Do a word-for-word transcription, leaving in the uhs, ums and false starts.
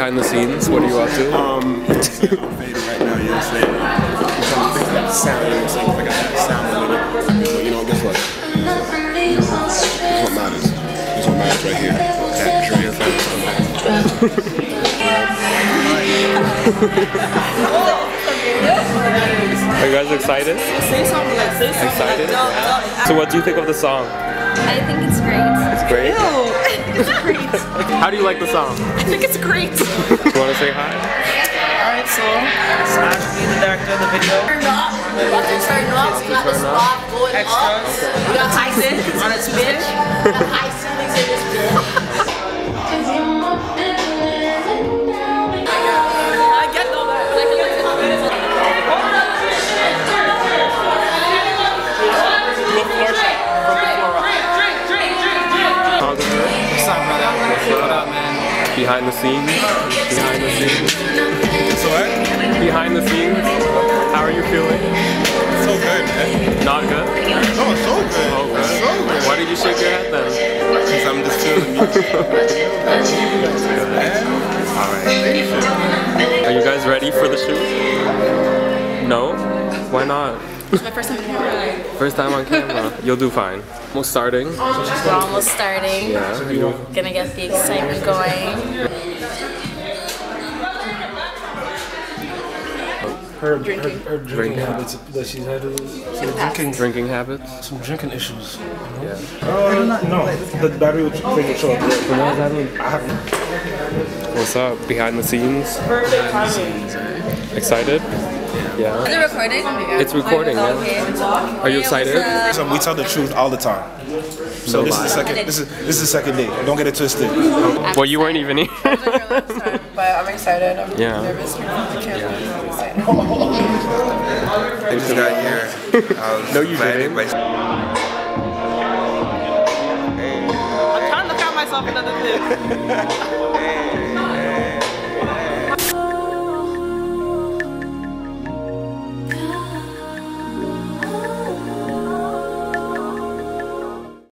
behind the scenes? What are you up to? Um, I'm faded right now, you know what I'm saying? I'm trying to think about the sound, you know what I'm saying? If I got that sound in it, you know, guess what? That's what matters. That's what matters right here. That dream sound. Are you guys excited? Say something like this. Excited? So what do you think of the song? I think it's great. It's great? Ew. It's great. How do you like the song? I think it's great. Do you want to say hi? Alright, so Smash me, the director of the video. Turn off. We got the turn off. We got the spot going up. We got Tyson on its bitch. We got high ceilings in this bitch. Behind the scenes. Behind the scenes. So what? Behind the scenes. How are you feeling? So good, man. Not good? Oh, so good. Oh, good. So good. Why did you shake your head then? Because I'm just feeling Alright. Are you guys ready for the shoot? No? Why not? It's my first time on camera. First time on camera. You'll do fine. Almost starting. We're almost starting. Yeah. You're gonna get the excitement going. Her drinking, her, her drinking, drinking habits that she's had. Drinking, drinking habits. Some drinking issues. You know? Yeah. Uh, no, the battery would figure it out. What's up? Behind the scenes. Behind the scenes. Excited? Yeah. Is it recording? It's recording, yeah. Are you excited? So we tell the truth all the time. So this is the second this is this is the second day. Don't get it twisted. Well, you weren't even here. But I'm excited. I'm yeah. nervous. I can't yeah. I'm excited. I just got here. I was no, you didn't. By... I'm trying to look at myself in another thing.